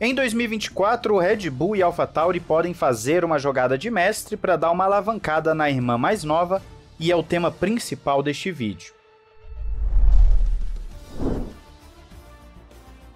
Em 2024, o Red Bull e AlphaTauri podem fazer uma jogada de mestre para dar uma alavancada na irmã mais nova, e é o tema principal deste vídeo.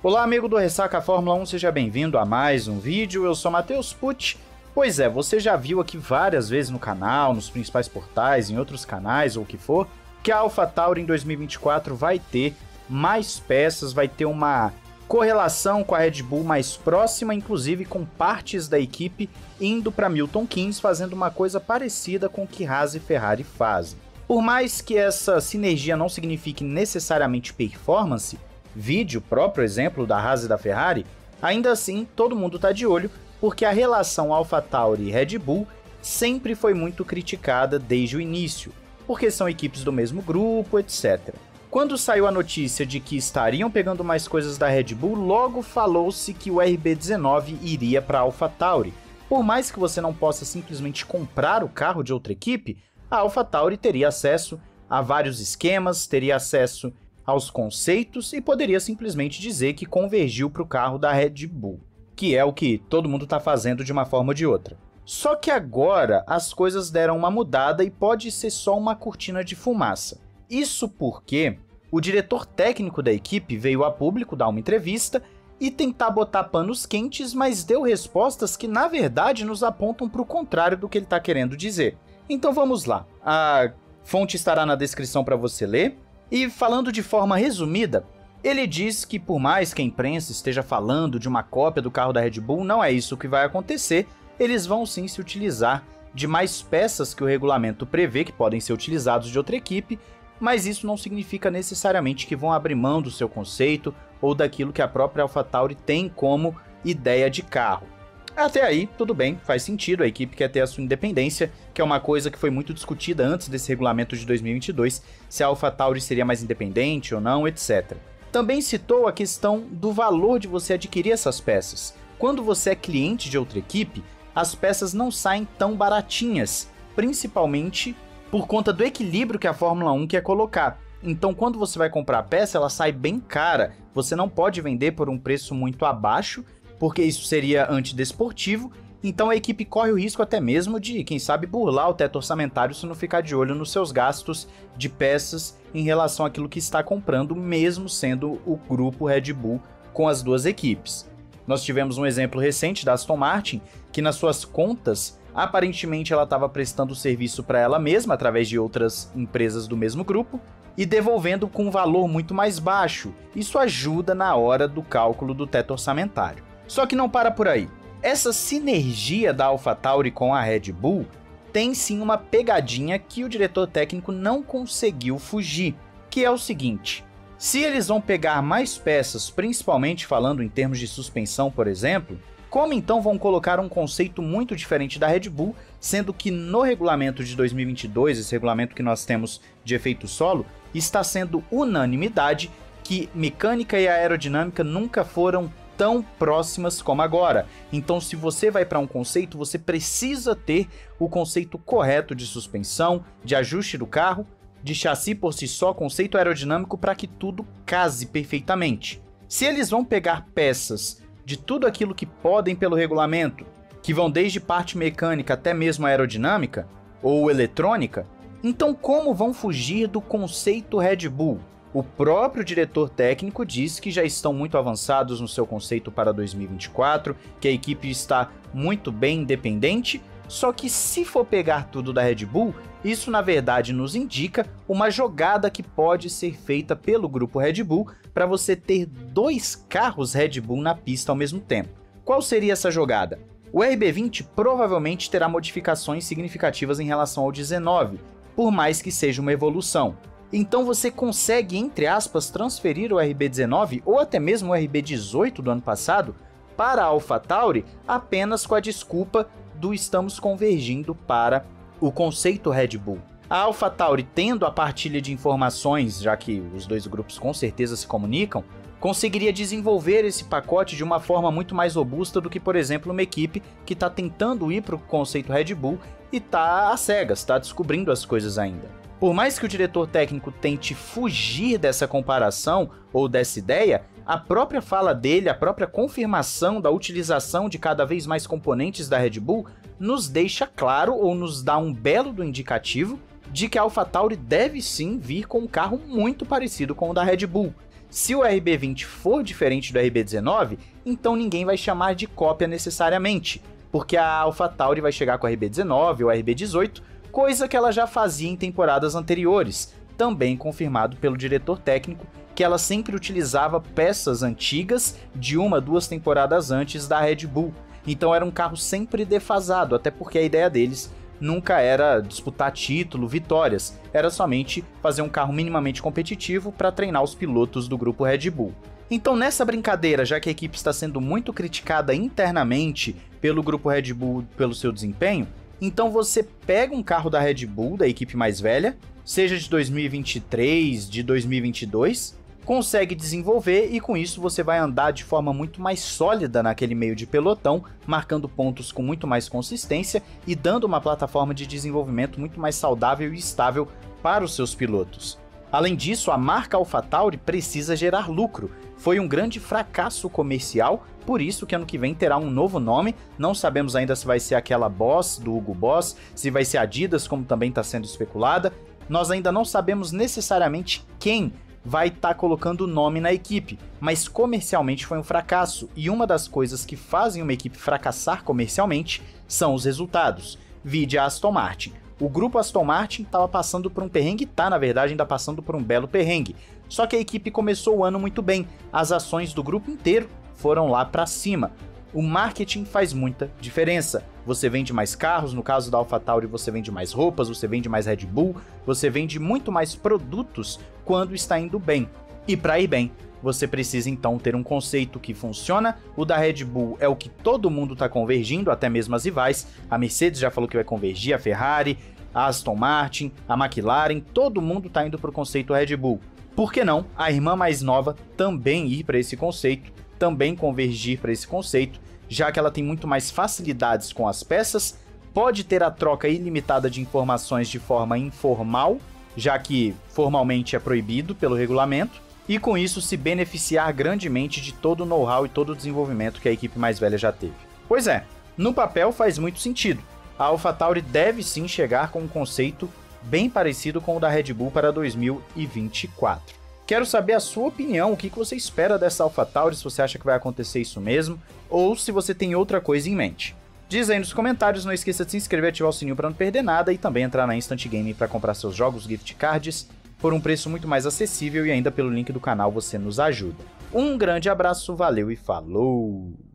Olá, amigo do Ressaca Fórmula 1, seja bem-vindo a mais um vídeo. Eu sou Mateus Pucci. Pois é, você já viu aqui várias vezes no canal, nos principais portais, em outros canais ou o que for, que a AlphaTauri em 2024 vai ter mais peças, vai ter uma correlação com a Red Bull mais próxima, inclusive com partes da equipe indo para Milton Keynes, fazendo uma coisa parecida com o que Haas e Ferrari fazem. Por mais que essa sinergia não signifique necessariamente performance, vídeo próprio exemplo da Haas e da Ferrari, ainda assim todo mundo está de olho, porque a relação AlphaTauri e Red Bull sempre foi muito criticada desde o início, porque são equipes do mesmo grupo, etc. Quando saiu a notícia de que estariam pegando mais coisas da Red Bull, logo falou-se que o RB19 iria para a AlphaTauri. Por mais que você não possa simplesmente comprar o carro de outra equipe, a AlphaTauri teria acesso a vários esquemas, teria acesso aos conceitos e poderia simplesmente dizer que convergiu para o carro da Red Bull, que é o que todo mundo está fazendo de uma forma ou de outra. Só que agora as coisas deram uma mudada e pode ser só uma cortina de fumaça. Isso porque o diretor técnico da equipe veio a público dar uma entrevista e tentar botar panos quentes, mas deu respostas que na verdade nos apontam para o contrário do que ele está querendo dizer. Então vamos lá, a fonte estará na descrição para você ler. E falando de forma resumida, ele diz que por mais que a imprensa esteja falando de uma cópia do carro da Red Bull, não é isso que vai acontecer, eles vão sim se utilizar de mais peças que o regulamento prevê que podem ser utilizados de outra equipe, mas isso não significa necessariamente que vão abrir mão do seu conceito ou daquilo que a própria AlphaTauri tem como ideia de carro. Até aí, tudo bem, faz sentido, a equipe quer ter a sua independência, que é uma coisa que foi muito discutida antes desse regulamento de 2022, se a AlphaTauri seria mais independente ou não, etc. Também citou a questão do valor de você adquirir essas peças. Quando você é cliente de outra equipe, as peças não saem tão baratinhas, principalmente por conta do equilíbrio que a Fórmula 1 quer colocar. Então quando você vai comprar a peça, ela sai bem cara, você não pode vender por um preço muito abaixo, porque isso seria antidesportivo, então a equipe corre o risco até mesmo de, quem sabe, burlar o teto orçamentário se não ficar de olho nos seus gastos de peças em relação àquilo que está comprando, mesmo sendo o grupo Red Bull com as duas equipes. Nós tivemos um exemplo recente da Aston Martin, que nas suas contas, aparentemente ela estava prestando serviço para ela mesma através de outras empresas do mesmo grupo e devolvendo com um valor muito mais baixo. Isso ajuda na hora do cálculo do teto orçamentário. Só que não para por aí. Essa sinergia da AlphaTauri com a Red Bull tem sim uma pegadinha que o diretor técnico não conseguiu fugir, que é o seguinte: se eles vão pegar mais peças, principalmente falando em termos de suspensão, por exemplo, como então vão colocar um conceito muito diferente da Red Bull, sendo que no regulamento de 2022, esse regulamento que nós temos de efeito solo, está sendo unanimidade que mecânica e aerodinâmica nunca foram tão próximas como agora. Então se você vai para um conceito, você precisa ter o conceito correto de suspensão, de ajuste do carro, de chassi por si só, conceito aerodinâmico, para que tudo case perfeitamente. Se eles vão pegar peças de tudo aquilo que podem pelo regulamento, que vão desde parte mecânica até mesmo aerodinâmica ou eletrônica, então como vão fugir do conceito Red Bull? O próprio diretor técnico diz que já estão muito avançados no seu conceito para 2024, que a equipe está muito bem independente. Só que se for pegar tudo da Red Bull, isso na verdade nos indica uma jogada que pode ser feita pelo grupo Red Bull para você ter dois carros Red Bull na pista ao mesmo tempo. Qual seria essa jogada? O RB20 provavelmente terá modificações significativas em relação ao 19, por mais que seja uma evolução. Então você consegue, entre aspas, transferir o RB19 ou até mesmo o RB18 do ano passado para a AlphaTauri apenas com a desculpa do estamos convergindo para o conceito Red Bull. A AlphaTauri, tendo a partilha de informações, já que os dois grupos com certeza se comunicam, conseguiria desenvolver esse pacote de uma forma muito mais robusta do que, por exemplo, uma equipe que está tentando ir para o conceito Red Bull e está às cegas, está descobrindo as coisas ainda. Por mais que o diretor técnico tente fugir dessa comparação ou dessa ideia, a própria fala dele, a própria confirmação da utilização de cada vez mais componentes da Red Bull, nos deixa claro, ou nos dá um belo do indicativo, de que a AlphaTauri deve sim vir com um carro muito parecido com o da Red Bull. Se o RB20 for diferente do RB19, então ninguém vai chamar de cópia necessariamente, porque a AlphaTauri vai chegar com o RB19 ou RB18, coisa que ela já fazia em temporadas anteriores, também confirmado pelo diretor técnico, que ela sempre utilizava peças antigas de uma, duas temporadas antes da Red Bull. Então era um carro sempre defasado, até porque a ideia deles nunca era disputar título, vitórias, era somente fazer um carro minimamente competitivo para treinar os pilotos do grupo Red Bull. Então nessa brincadeira, já que a equipe está sendo muito criticada internamente pelo grupo Red Bull pelo seu desempenho, então você pega um carro da Red Bull, da equipe mais velha, seja de 2023, de 2022, consegue desenvolver e com isso você vai andar de forma muito mais sólida naquele meio de pelotão, marcando pontos com muito mais consistência e dando uma plataforma de desenvolvimento muito mais saudável e estável para os seus pilotos. Além disso, a marca AlphaTauri precisa gerar lucro. Foi um grande fracasso comercial, por isso que ano que vem terá um novo nome, não sabemos ainda se vai ser aquela Boss, do Hugo Boss, se vai ser Adidas, como também está sendo especulada. Nós ainda não sabemos necessariamente quem vai estar colocando o nome na equipe, mas comercialmente foi um fracasso, e uma das coisas que fazem uma equipe fracassar comercialmente são os resultados. Vide a Aston Martin. O grupo Aston Martin estava passando por um perrengue, tá, na verdade ainda passando por um belo perrengue, só que a equipe começou o ano muito bem, as ações do grupo inteiro foram lá para cima. O marketing faz muita diferença, você vende mais carros, no caso da AlphaTauri você vende mais roupas, você vende mais Red Bull, você vende muito mais produtos quando está indo bem. E para ir bem, você precisa então ter um conceito que funciona, o da Red Bull é o que todo mundo está convergindo, até mesmo as rivais, a Mercedes já falou que vai convergir, a Ferrari, a Aston Martin, a McLaren, todo mundo está indo para o conceito Red Bull. Por que não a irmã mais nova também ir para esse conceito? Também convergir para esse conceito, já que ela tem muito mais facilidades com as peças, pode ter a troca ilimitada de informações de forma informal, já que formalmente é proibido pelo regulamento, e com isso se beneficiar grandemente de todo o know-how e todo o desenvolvimento que a equipe mais velha já teve. Pois é, no papel faz muito sentido, a AlphaTauri deve sim chegar com um conceito bem parecido com o da Red Bull para 2024. Quero saber a sua opinião, o que você espera dessa AlphaTauri, se você acha que vai acontecer isso mesmo, ou se você tem outra coisa em mente. Diz aí nos comentários, não esqueça de se inscrever, ativar o sininho para não perder nada e também entrar na Instant Gaming para comprar seus jogos, gift cards, por um preço muito mais acessível e ainda pelo link do canal você nos ajuda. Um grande abraço, valeu e falou!